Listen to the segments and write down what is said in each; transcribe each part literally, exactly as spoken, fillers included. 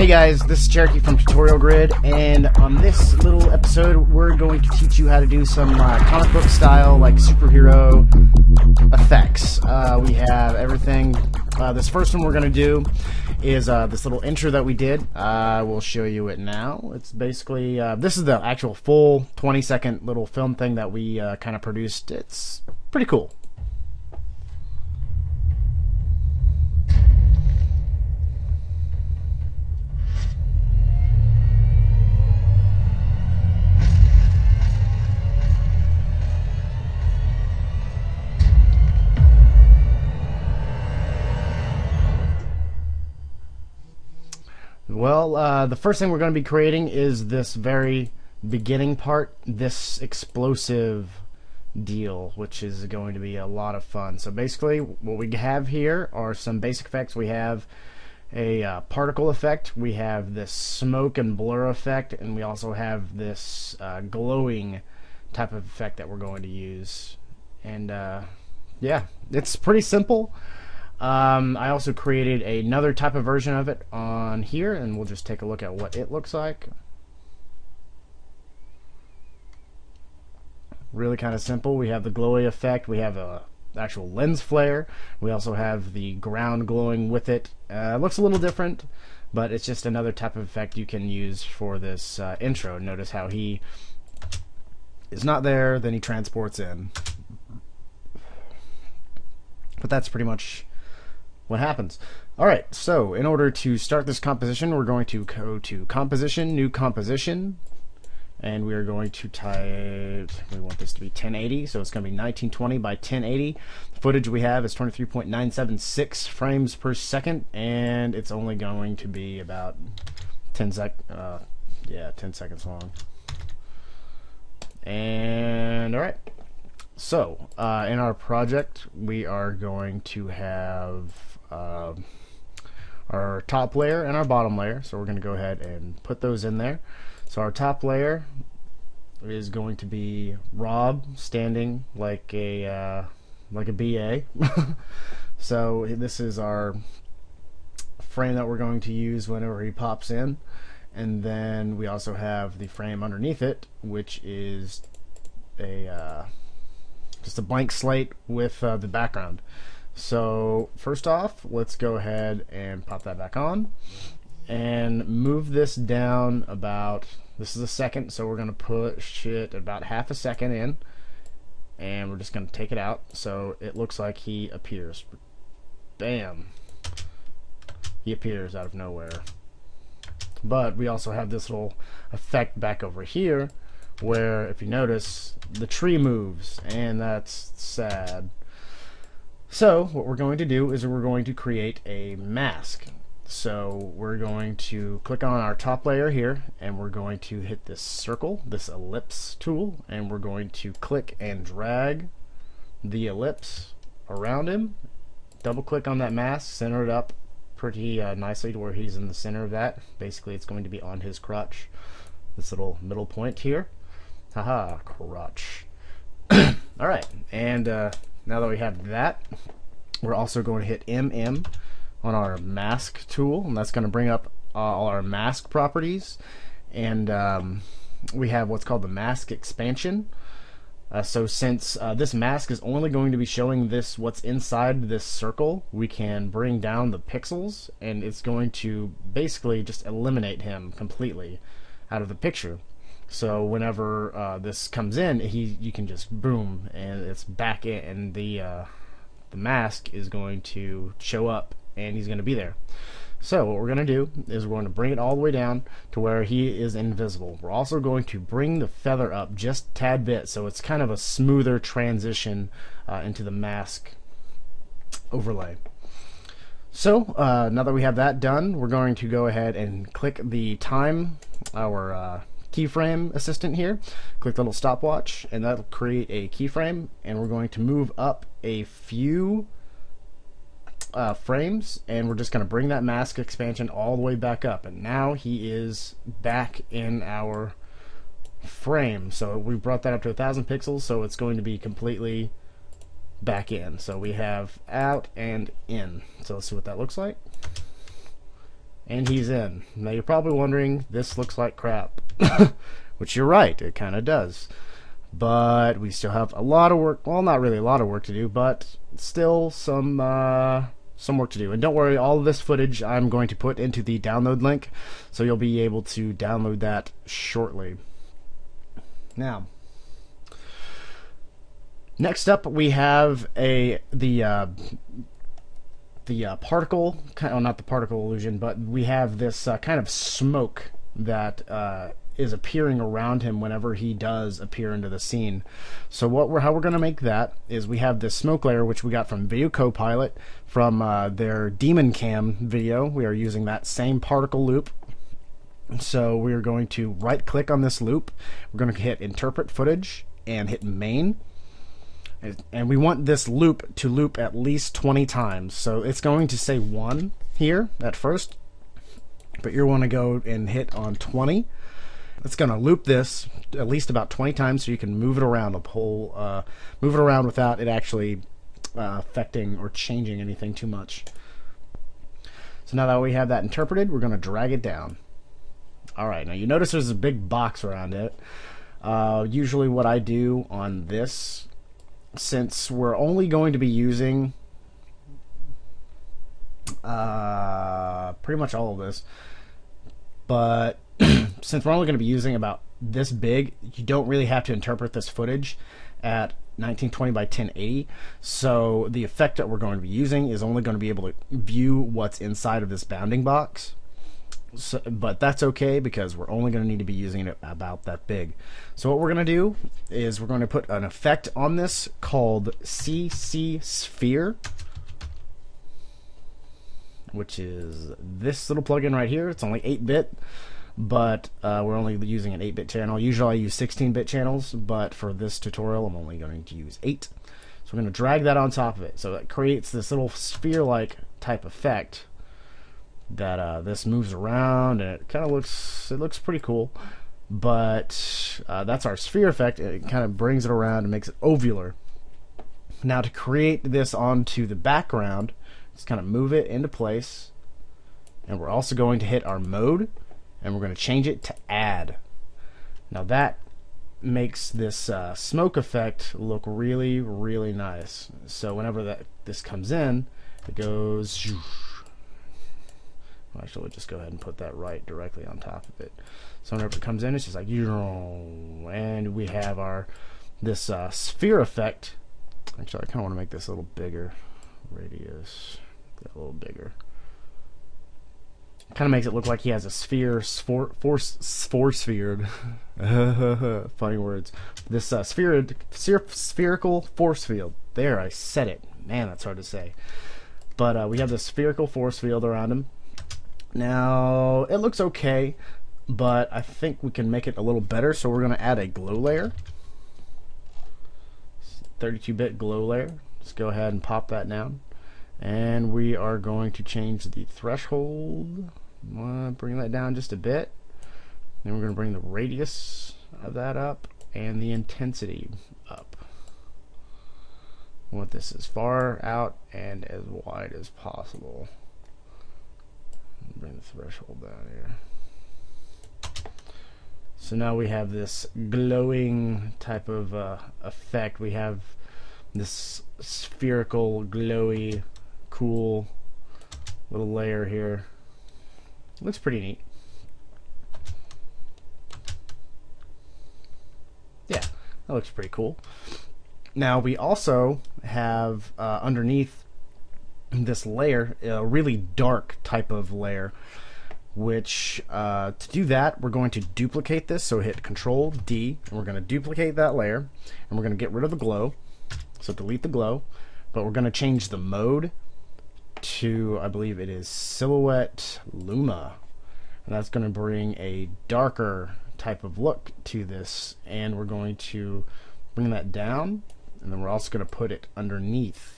Hey guys, this is Cherokee from Tutorial Grid, and on this little episode we're going to teach you how to do some uh, comic book style, like, superhero effects. Uh, we have everything. Uh, this first one we're going to do is uh, this little intro that we did. Uh, we'll show you it now. It's basically, uh, this is the actual full twenty second little film thing that we uh, kind of produced. It's pretty cool. Well, uh, the first thing we're going to be creating is this very beginning part, this explosive deal, which is going to be a lot of fun. So basically what we have here are some basic effects. We have a uh, particle effect, we have this smoke and blur effect, and we also have this uh, glowing type of effect that we're going to use. And uh, yeah, it's pretty simple. Um, I also created another type of version of it on here, and we'll just take a look at what it looks like. Really kind of simple. We have the glowy effect, we have a actual lens flare, we also have the ground glowing with it. Uh, it looks a little different, but it's just another type of effect you can use for this uh, intro. Notice how he is not there, then he transports in. But that's pretty much what happens. Alright, so in order to start this composition, we're going to go to composition, new composition, and we're going to type, we want this to be ten eighty, so it's going to be nineteen twenty by ten eighty. The footage we have is twenty-three point nine seven six frames per second, and it's only going to be about ten sec, uh, yeah, ten seconds long. And alright. So, uh, in our project, we are going to have uh, our top layer and our bottom layer. So we're going to go ahead and put those in there. So our top layer is going to be Rob standing like a uh, like a B A. So this is our frame that we're going to use whenever he pops in, and then we also have the frame underneath it, which is a uh, just a blank slate with uh, the background. So first off, let's go ahead and pop that back on and move this down about, this is a second, so we're gonna push it about half a second in, and we're just gonna take it out so it looks like he appears. Bam, he appears out of nowhere. But we also have this little effect back over here where, if you notice, the tree moves, and that's sad. So what we're going to do is we're going to create a mask. So we're going to click on our top layer here, and we're going to hit this circle, this ellipse tool, and we're going to click and drag the ellipse around him. Double click on that mask, center it up pretty uh, nicely to where he's in the center of that. Basically it's going to be on his crotch, this little middle point here. Haha, crotch. Alright, and uh, now that we have that, we're also going to hit M M on our mask tool, and that's going to bring up uh, all our mask properties. And um, we have what's called the mask expansion. Uh, so since uh, this mask is only going to be showing this, what's inside this circle, we can bring down the pixels, and it's going to basically just eliminate him completely out of the picture. So whenever uh, this comes in, he you can just boom, and it's back in, and the uh, the mask is going to show up, and he's going to be there. So what we're going to do is we're going to bring it all the way down to where he is invisible. We're also going to bring the feather up just a tad bit, so it's kind of a smoother transition uh, into the mask overlay. So uh, now that we have that done, we're going to go ahead and click the time, our uh, keyframe assistant here. Click the little stopwatch, and that'll create a keyframe, and we're going to move up a few uh, frames, and we're just going to bring that mask expansion all the way back up, and now he is back in our frame. So we brought that up to a thousand pixels, so it's going to be completely back in. So we have out and in. So let's see what that looks like. and he's in. Now you're probably wondering, this looks like crap, which you're right, it kind of does. But we still have a lot of work, well, not really a lot of work to do, but still some uh, some work to do. And don't worry, all of this footage I'm going to put into the download link, so you'll be able to download that shortly. Now, next up we have a the uh, the uh, particle, kind of, not the particle illusion, but we have this uh, kind of smoke that uh, is appearing around him whenever he does appear into the scene. So what we're how we're going to make that is we have this smoke layer, which we got from Video Copilot, from uh, their Demon Cam video. We are using that same particle loop. So we are going to right click on this loop. We're going to hit interpret footage and hit main. And we want this loop to loop at least twenty times. So it's going to say one here at first, but you're going to go and hit on twenty. It's going to loop this at least about twenty times, so you can move it around a whole, uh, move it around without it actually uh, affecting or changing anything too much. So now that we have that interpreted, we're going to drag it down. All right, now you notice there's a big box around it. Uh, usually what I do on this, since we're only going to be using uh, pretty much all of this, but since we're only going to be using about this big, you don't really have to interpret this footage at nineteen twenty by ten eighty. So the effect that we're going to be using is only going to be able to view what's inside of this bounding box. So, but that's okay, because we're only going to need to be using it about that big. So what we're going to do is we're going to put an effect on this called C C Sphere, which is this little plugin right here. It's only eight bit, but uh, we're only using an eight bit channel. Usually I use sixteen bit channels, but for this tutorial I'm only going to use eight. So we're going to drag that on top of it. So it creates this little sphere-like type effect that uh, this moves around, and it kind of looks, it looks pretty cool, but uh, that's our sphere effect. It kind of brings it around and makes it ovular. Now to create this onto the background, just kind of move it into place, and we're also going to hit our mode, and we're going to change it to add. Now that makes this uh, smoke effect look really, really nice. So whenever that this comes in, it goes zhoosh. Actually, we'll just go ahead and put that right directly on top of it. So whenever it comes in, it's just like, and we have our this uh, sphere effect. Actually, I kind of want to make this a little bigger. Radius, a little bigger. Kind of makes it look like he has a sphere, sphere, sphere sphered. Funny words. This uh, sphere, sphere, spherical force field. There, I said it. Man, that's hard to say. But uh, we have this spherical force field around him. Now it looks okay, but I think we can make it a little better, so we're going to add a glow layer, thirty-two bit glow layer. Let's go ahead and pop that down, and we are going to change the threshold. Bring that down just a bit, then we're going to bring the radius of that up and the intensity up. We want this as far out and as wide as possible. Bring the threshold down here. So now we have this glowing type of uh, effect. We have this spherical, glowy, cool little layer here. Looks pretty neat. Yeah, that looks pretty cool. Now we also have uh, underneath this layer, a really dark type of layer, which uh, to do that, we're going to duplicate this. So hit Control D, and we're going to duplicate that layer, and we're going to get rid of the glow. So delete the glow, but we're going to change the mode to, I believe it is Silhouette Luma, and that's going to bring a darker type of look to this, and we're going to bring that down, and then we're also going to put it underneath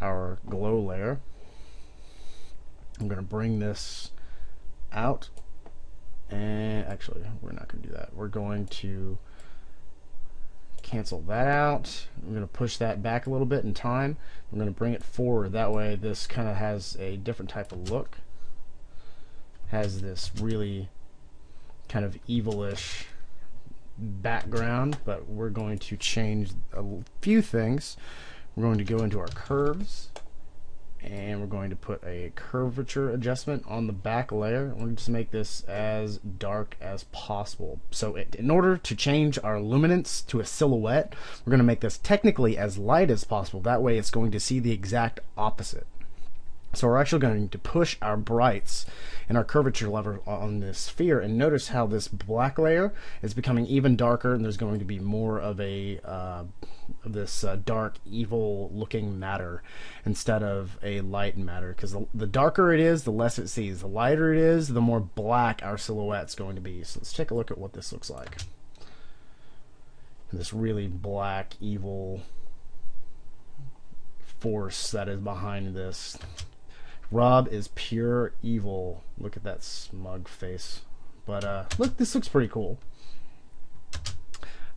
our glow layer. I'm going to bring this out, and actually we're not going to do that. We're going to cancel that out. I'm going to push that back a little bit in time. I'm going to bring it forward. That way this kind of has a different type of look. has this really kind of evilish background, but we're going to change a few things. We're going to go into our curves, and we're going to put a curvature adjustment on the back layer. We're just make this as dark as possible. So it, in order to change our luminance to a silhouette, we're going to make this technically as light as possible. That way it's going to see the exact opposite. So we're actually going to push our brights and our curvature lever on this sphere, and notice how this black layer is becoming even darker, and there's going to be more of a uh, of this uh, dark, evil-looking matter instead of a light matter. Because the, the darker it is, the less it sees. The lighter it is, the more black our silhouette's going to be. So let's take a look at what this looks like. This really black, evil force that is behind this. Rob is pure evil. Look at that smug face. But uh, look, this looks pretty cool.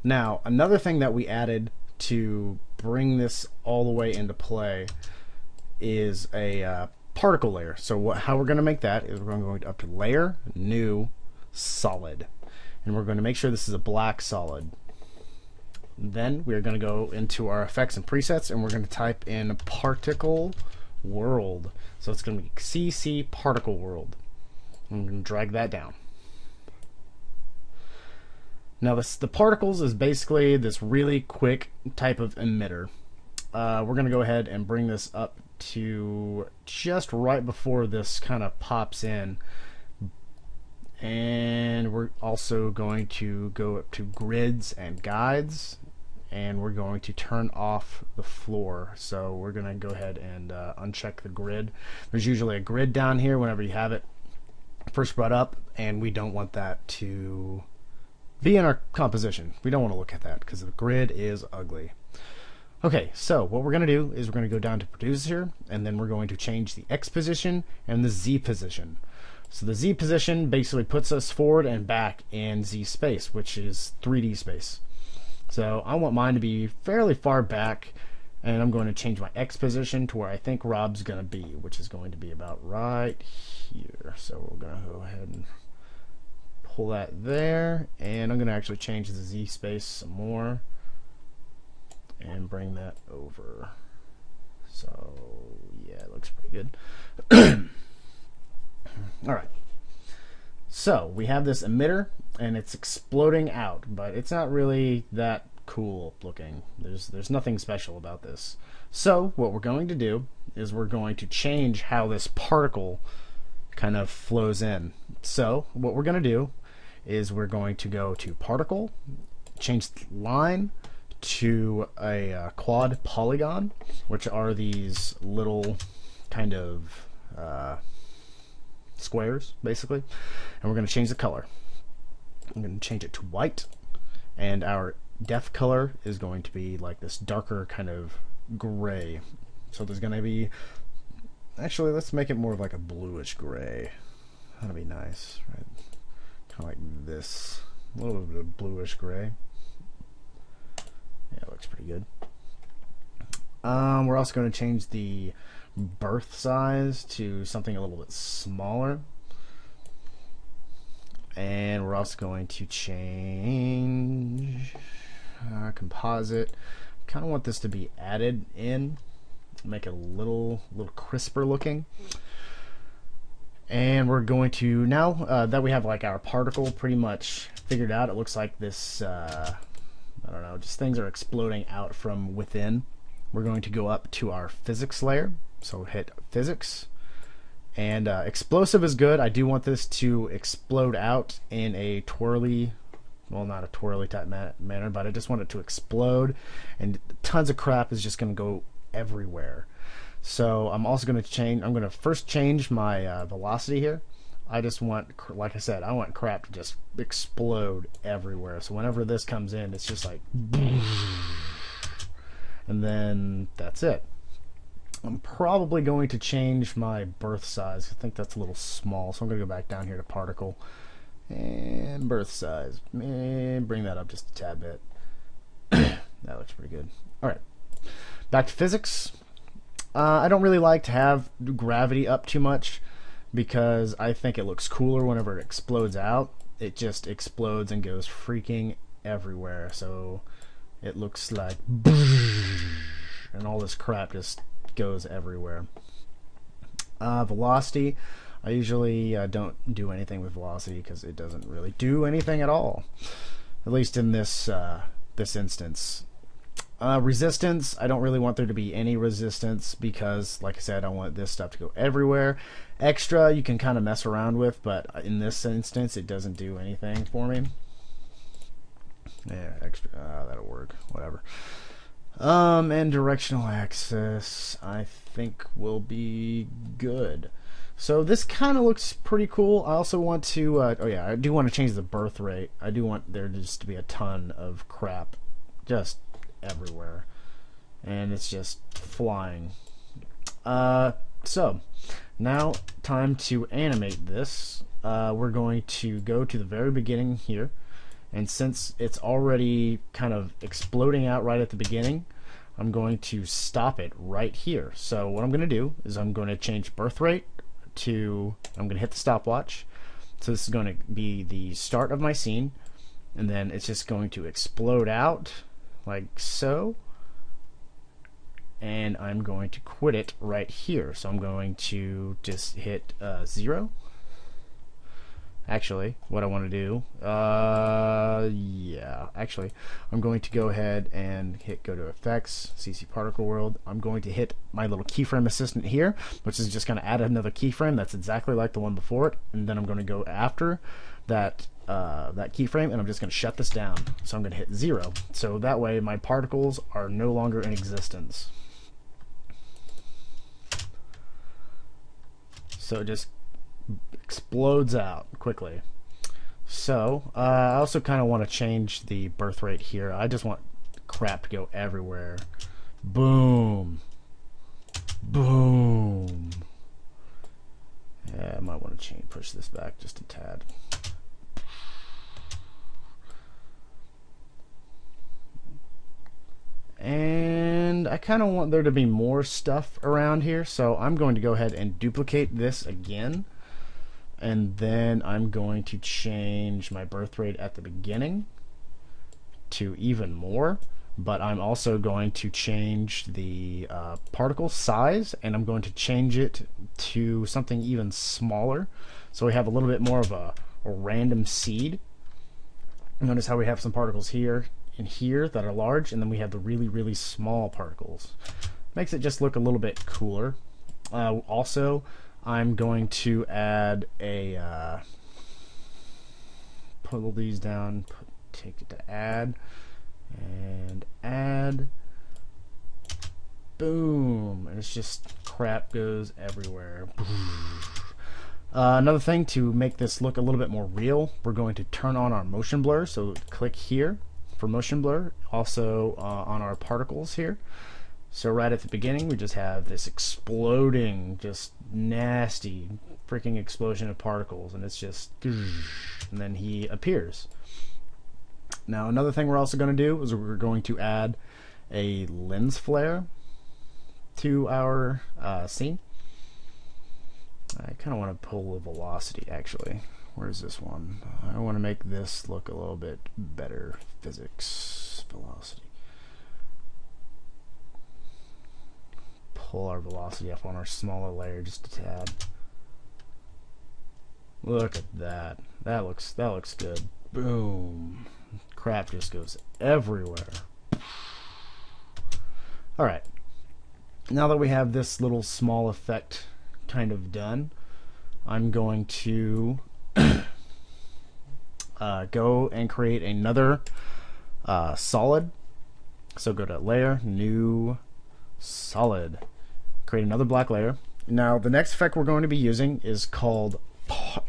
Now, another thing that we added to bring this all the way into play is a uh, particle layer. So what, how we're going to make that is we're going to go up to Layer, New, Solid. And we're going to make sure this is a black solid. Then we're going to go into our effects and presets, and we're going to type in Particle World. So it's going to be C C Particle World. I'm going to drag that down. Now this, the particles is basically this really quick type of emitter. Uh, we're going to go ahead and bring this up to just right before this kind of pops in. And we're also going to go up to Grids and Guides, and we're going to turn off the floor. So we're going to go ahead and uh, uncheck the grid. There's usually a grid down here whenever you have it first brought up, and we don't want that to be in our composition. We don't want to look at that because the grid is ugly. Okay, so what we're going to do is we're going to go down to Producer, and then we're going to change the X position and the Z position. So the Z position basically puts us forward and back in Z space, which is three D space. So I want mine to be fairly far back, and I'm going to change my X position to where I think Rob's going to be, which is going to be about right here. So we're going to go ahead and pull that there, and I'm going to actually change the Z space some more and bring that over. So yeah, it looks pretty good. Alright, so we have this emitter, and it's exploding out, but it's not really that cool looking. There's, there's nothing special about this. So what we're going to do is we're going to change how this particle kind of flows in. So what we're going to do is we're going to go to Particle, change the line to a uh, quad polygon, which are these little kind of uh, squares basically, and we're going to change the color. I'm going to change it to white, and our depth color is going to be like this darker kind of gray. So there's going to be, actually let's make it more of like a bluish gray. That'll be nice, right? Kind of like this, a little bit of bluish gray. Yeah, it looks pretty good. Um, we're also going to change the birth size to something a little bit smaller, and we're also going to change uh, composite. Kind of want this to be added in, make it a little little crisper looking. And we're going to now uh, that we have like our particle pretty much figured out, it looks like this uh, I don't know, just things are exploding out from within. We're going to go up to our physics layer, so hit Physics, and uh, explosive is good. I do want this to explode out in a twirly, well, not a twirly type man manner, but I just want it to explode, and tons of crap is just going to go everywhere. So I'm also going to change, I'm going to first change my uh, velocity here. I just want, like I said, I want crap to just explode everywhere. So whenever this comes in, it's just like and then that's it. I'm probably going to change my birth size. I think that's a little small, so I'm going to go back down here to Particle and birth size, and bring that up just a tad bit. That looks pretty good. Alright, back to physics. Uh, I don't really like to have gravity up too much, because I think it looks cooler whenever it explodes out. It just explodes and goes freaking everywhere. So it looks like and all this crap just goes everywhere. Uh, velocity, I usually uh, don't do anything with velocity because it doesn't really do anything at all, at least in this uh, this instance. Uh, resistance, I don't really want there to be any resistance because, like I said, I want this stuff to go everywhere. Extra, you can kind of mess around with, but in this instance, it doesn't do anything for me. Yeah, extra, uh, that'll work, whatever. Um, and directional axis, I think will be good. So this kind of looks pretty cool. I also want to, uh, oh yeah, I do want to change the birth rate. I do want there just to be a ton of crap just everywhere, and it's just flying. Uh, so now time to animate this. Uh, we're going to go to the very beginning here, and since it's already kind of exploding out right at the beginning, I'm going to stop it right here. So what I'm gonna do is I'm gonna change birth rate to, I'm gonna hit the stopwatch, so this is gonna be the start of my scene, and then it's just going to explode out like so, and I'm going to quit it right here. So I'm going to just hit uh, zero. Actually, what I want to do, uh, yeah, actually, I'm going to go ahead and hit go to effects, C C Particle World. I'm going to hit my little keyframe assistant here, which is just going to add another keyframe that's exactly like the one before it, and then I'm going to go after that Uh, that keyframe, and I'm just going to shut this down. So I'm going to hit zero, so that way my particles are no longer in existence. So it just explodes out quickly. So uh, I also kind of want to change the birth rate here. I just want crap to go everywhere. Boom, boom. Yeah, I might want to change, push this back just a tad. And I kind of want there to be more stuff around here, so I'm going to go ahead and duplicate this again, and then I'm going to change my birth rate at the beginning to even more, but I'm also going to change the uh, particle size, and I'm going to change it to something even smaller, so we have a little bit more of a, a random seed. Notice how we have some particles here and here that are large, and then we have the really really small particles. Makes it just look a little bit cooler. Uh, also, I'm going to add a uh, pull these down, put, take it to add and add. Boom, and it's just crap goes everywhere. Uh, another thing, to make this look a little bit more real, we're going to turn on our motion blur. So click here for motion blur, also uh, on our particles here. So right at the beginning, we just have this exploding, just nasty freaking explosion of particles, and it's just, and then he appears. Now another thing we're also going to do is we're going to add a lens flare to our uh, scene. I kind of want to pull the velocity, actually. Where's this one? I want to make this look a little bit better. Physics, velocity. Pull our velocity up on our smaller layer just a tad. Look at that. That looks that looks good. Boom. Crap just goes everywhere. All right. Now that we have this little small effect kind of done, I'm going to uh, go and create another uh, solid. So go to layer, new solid, create another black layer. Now the next effect we're going to be using is called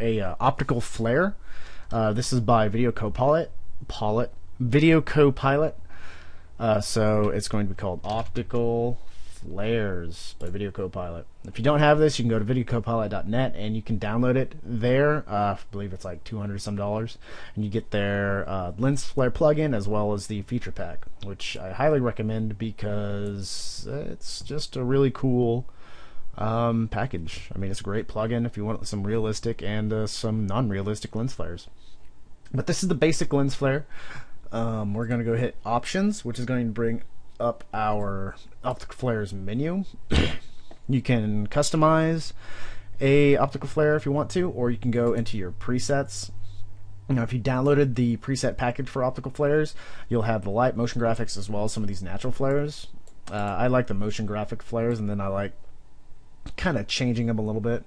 a uh, optical flare. Uh, this is by Video Copilot, Pilot, Video Copilot. Uh, so it's going to be called optical Flares by Video Copilot. If you don't have this, you can go to video copilot dot net and you can download it there. Uh, I believe it's like two hundred some dollars, and you get their uh, lens flare plugin as well as the feature pack, which I highly recommend because it's just a really cool um, package. I mean, it's a great plugin if you want some realistic and uh, some non-realistic lens flares. But this is the basic lens flare. Um, we're going to go hit options, which is going to bring up our optical flares menu. You can customize a optical flare if you want to, or you can go into your presets. You know, if you downloaded the preset package for optical flares, you'll have the light, motion graphics, as well as some of these natural flares. Uh, I like the motion graphic flares, and then I like kind of changing them a little bit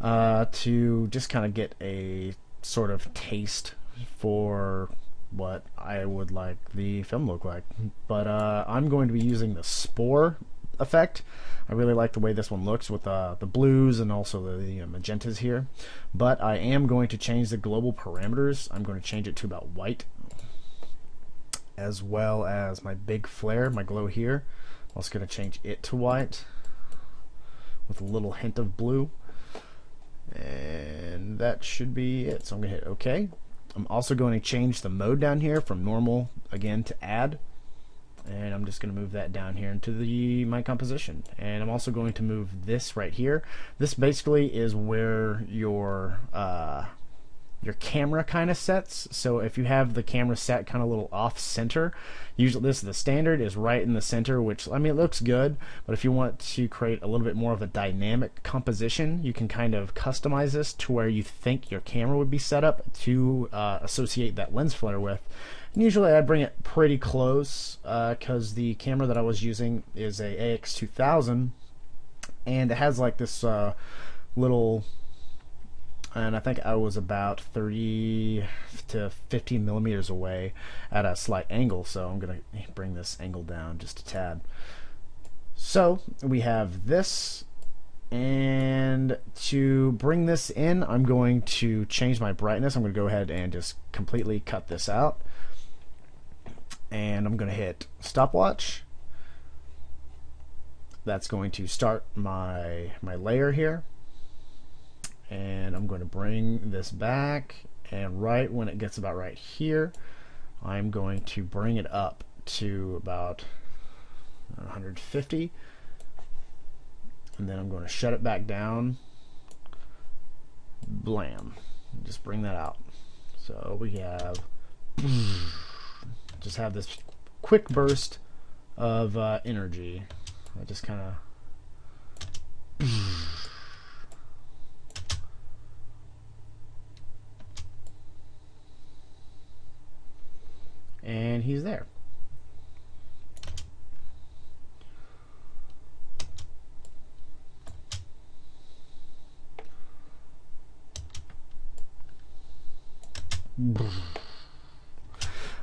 uh, to just kind of get a sort of taste for what I would like the film look like. But uh, I'm going to be using the Spore effect. I really like the way this one looks with uh, the blues and also the, the magentas here. But I am going to change the global parameters. I'm going to change it to about white, as well as my big flare, my glow here. I'm also going to change it to white with a little hint of blue. And that should be it. So I'm going to hit OK. I'm also going to change the mode down here from normal again to add. And I'm just going to move that down here into the my composition. And I'm also going to move this right here. This basically is where your uh, your camera kind of sets. So if you have the camera set kind of a little off center, usually this is the standard is right in the center, which I mean it looks good. But if you want to create a little bit more of a dynamic composition, you can kind of customize this to where you think your camera would be set up to uh, associate that lens flare with. Usually I bring it pretty close because uh, the camera that I was using is a A X two thousand, and it has like this uh, little, and I think I was about thirty to fifty millimeters away at a slight angle, so I'm going to bring this angle down just a tad. So we have this, and to bring this in I'm going to change my brightness. I'm going to go ahead and just completely cut this out. And I'm going to hit stopwatch. That's going to start my my layer here. And I'm going to bring this back, and right when it gets about right here, I'm going to bring it up to about one hundred fifty. And then I'm going to shut it back down. Blam. Just bring that out. So we have just have this quick burst of uh, energy. I just kind of and he's there.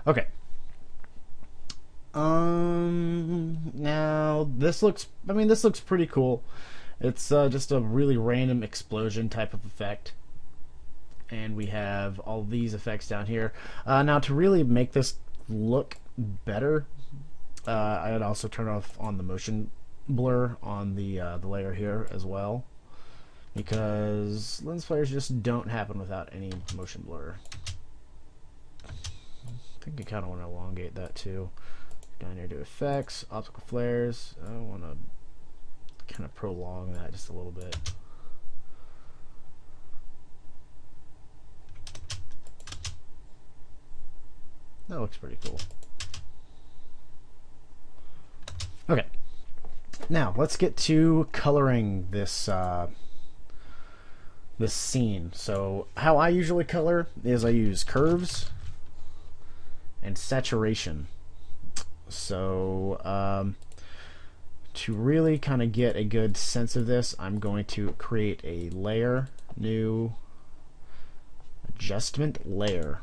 Okay. Um, now this looks, I mean this looks pretty cool. It's uh, just a really random explosion type of effect. And we have all these effects down here. Uh, now to really make this look better, uh, I would also turn off on the motion blur on the, uh, the layer here as well, because lens flares just don't happen without any motion blur. I think you kind of want to elongate that too. Down here to effects, optical flares. I want to kind of prolong that just a little bit. That looks pretty cool. Okay, now let's get to coloring this uh, this scene. So how I usually color is I use curves and saturation. So um, to really kind of get a good sense of this, I'm going to create a layer, new adjustment layer,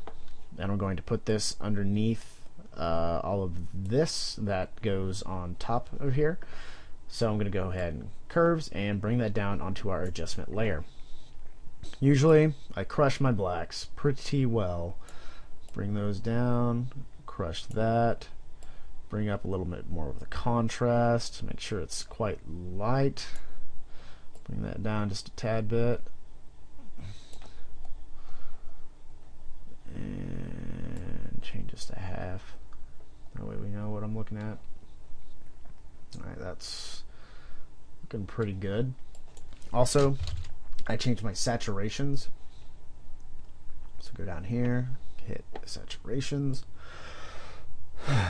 and I'm going to put this underneath uh, all of this that goes on top of here. So I'm going to go ahead and curves and bring that down onto our adjustment layer. Usually I crush my blacks pretty well. Bring those down, crush that. Bring up a little bit more of the contrast, make sure it's quite light. Bring that down just a tad bit. And change this to half. That way we know what I'm looking at. Alright, that's looking pretty good. Also, I changed my saturations. So go down here, hit saturations. I'm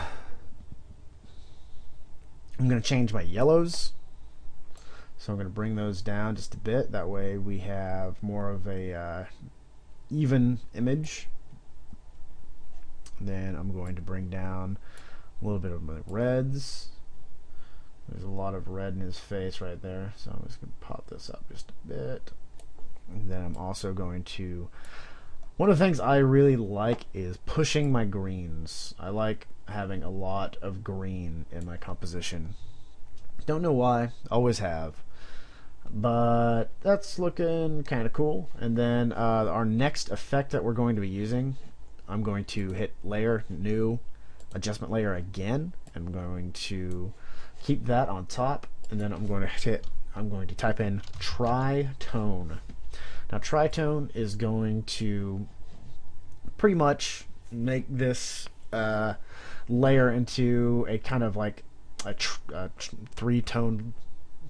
going to change my yellows. So I'm going to bring those down just a bit. That way we have more of a uh, even image. Then I'm going to bring down a little bit of my reds. There's a lot of red in his face right there, so I'm just going to pop this up just a bit. And then I'm also going to, one of the things I really like is pushing my greens. I like having a lot of green in my composition. Don't know why, always have, but that's looking kind of cool. And then uh, our next effect that we're going to be using, I'm going to hit layer, new, adjustment layer again. I'm going to keep that on top, and then I'm going to hit, I'm going to type in tritone. Now tritone is going to pretty much make this uh, layer into a kind of like a, tr a tr three-tone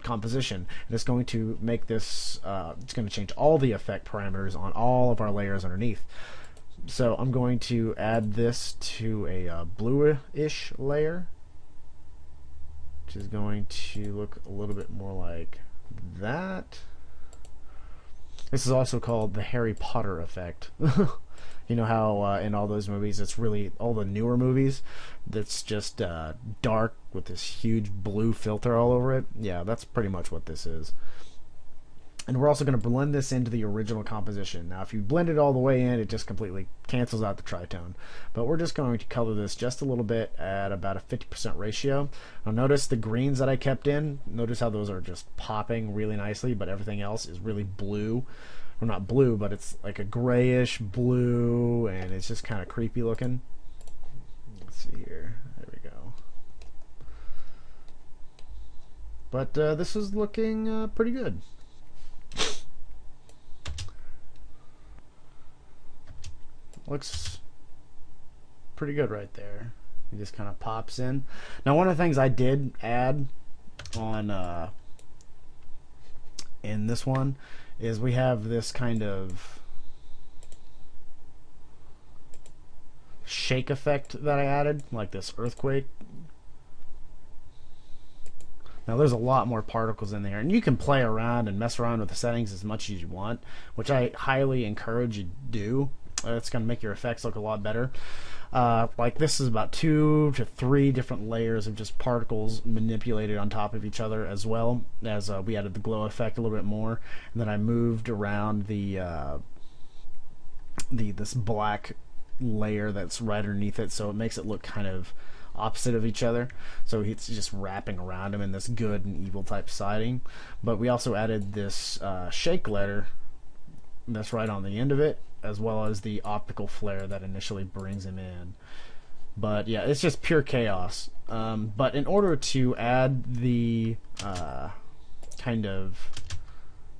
composition, and it's going to make this, uh, it's going to change all the effect parameters on all of our layers underneath. So I'm going to add this to a uh, bluish layer, which is going to look a little bit more like that. This is also called the Harry Potter effect. You know how uh, in all those movies, it's really, all the newer movies, that's just uh, dark with this huge blue filter all over it. Yeah, that's pretty much what this is. And we're also going to blend this into the original composition. Now if you blend it all the way in, it just completely cancels out the tritone. But we're just going to color this just a little bit at about a fifty percent ratio. Now notice the greens that I kept in, notice how those are just popping really nicely, but everything else is really blue. Well, not blue, but it's like a grayish blue, and it's just kind of creepy looking. Let's see here, there we go. But uh, this is looking uh, pretty good. Looks pretty good right there. It just kind of pops in. Now one of the things I did add on uh, in this one is we have this kind of shake effect that I added, like this earthquake. Now there's a lot more particles in there, and you can play around and mess around with the settings as much as you want, which I highly encourage you to do. It's going to make your effects look a lot better. Uh, like this is about two to three different layers of just particles manipulated on top of each other, as well as uh, we added the glow effect a little bit more, and then I moved around the uh, the this black layer that's right underneath it, so it makes it look kind of opposite of each other. So it's just wrapping around them in this good and evil type siding. But we also added this uh, shake letter that's right on the end of it, as well as the optical flare that initially brings him in. But yeah, it's just pure chaos. Um, but in order to add the uh, kind of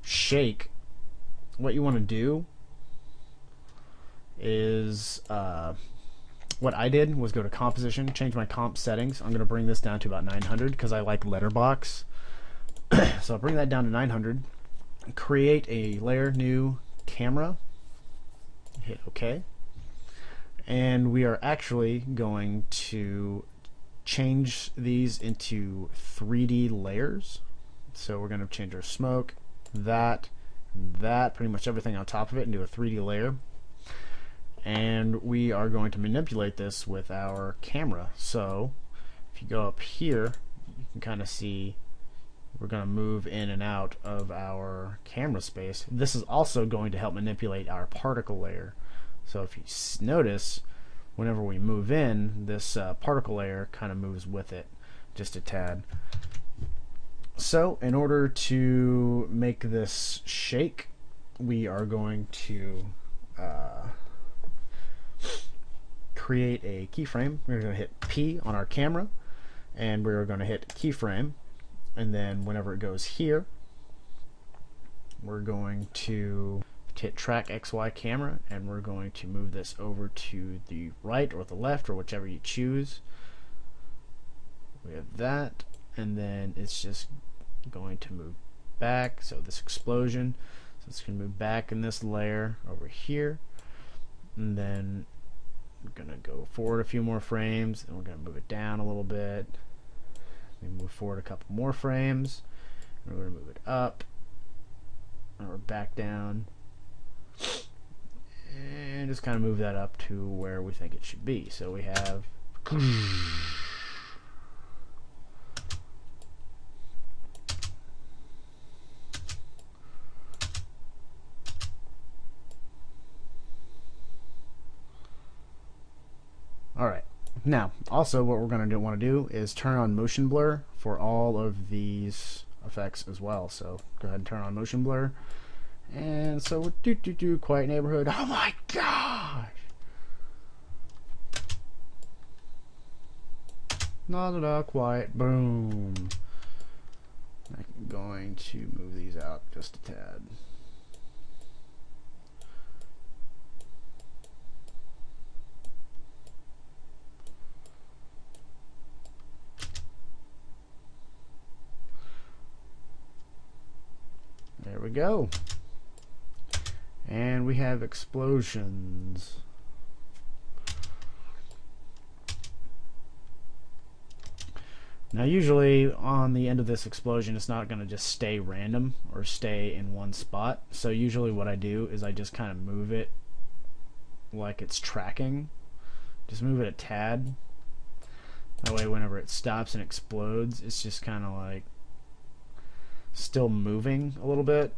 shake, what you want to do is, uh, what I did was go to composition, change my comp settings. I'm going to bring this down to about nine hundred because I like letterbox. So I'll bring that down to nine hundred, create a layer, new, camera, hit OK, and we are actually going to change these into three D layers. So we're going to change our smoke, that, that, pretty much everything on top of it into a three D layer, and we are going to manipulate this with our camera. So if you go up here, you can kind of see we're going to move in and out of our camera space. This is also going to help manipulate our particle layer. So if you notice, whenever we move in, this uh, particle layer kind of moves with it just a tad. So in order to make this shake, we are going to uh, create a keyframe. We're going to hit P on our camera, and we're going to hit keyframe. And then whenever it goes here, we're going to hit track X Y camera, and we're going to move this over to the right or the left or whichever you choose. We have that, and then it's just going to move back, so this explosion, so it's going to move back in this layer over here, and then we're going to go forward a few more frames, and we're going to move it down a little bit, we move forward a couple more frames, and we're going to move it up, and we're back down, and just kind of move that up to where we think it should be. So we have alright, now also what we're going to want to do is turn on motion blur for all of these effects as well. So go ahead and turn on motion blur. And so we'll do do do Quiet Neighborhood. Oh my gosh! Na da da quiet. Boom. I'm going to move these out just a tad. There we go. And we have explosions. Now usually on the end of this explosion it's not going to just stay random or stay in one spot, so usually what I do is I just kind of move it like it's tracking, just move it a tad, that way whenever it stops and explodes it's just kind of like still moving a little bit.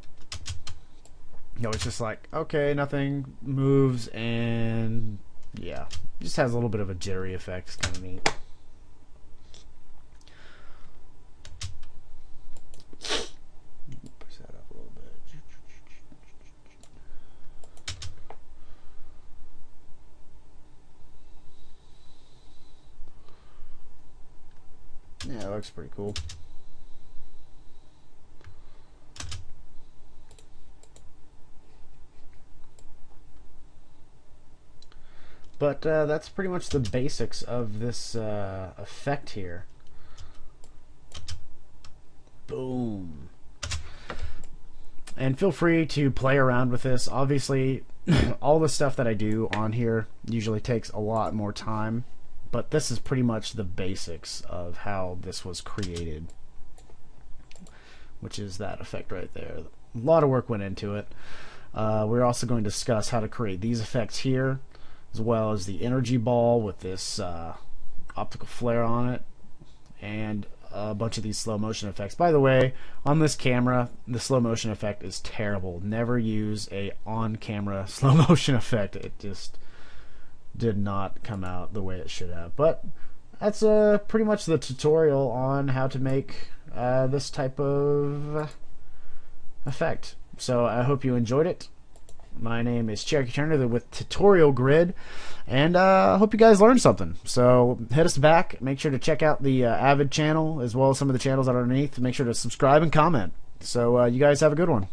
You know, it's just like, okay, nothing moves, and yeah, just has a little bit of a jittery effect. It's kind of neat. Push that up a little bit. Yeah, it looks pretty cool. But uh, that's pretty much the basics of this uh, effect here. Boom. And feel free to play around with this. Obviously, all the stuff that I do on here usually takes a lot more time, but this is pretty much the basics of how this was created, which is that effect right there. A lot of work went into it. Uh, we're also going to discuss how to create these effects here, as well as the energy ball with this uh, optical flare on it, and a bunch of these slow motion effects. By the way, on this camera the slow motion effect is terrible. Never use a on camera slow motion effect. It just did not come out the way it should have. But that's uh, pretty much the tutorial on how to make uh, this type of effect. So I hope you enjoyed it. My name is Cherokee Turner with Tutorial Grid, and I uh, hope you guys learned something. So hit us back. Make sure to check out the uh, Avid channel, as well as some of the channels that are underneath. Make sure to subscribe and comment. So uh, you guys have a good one.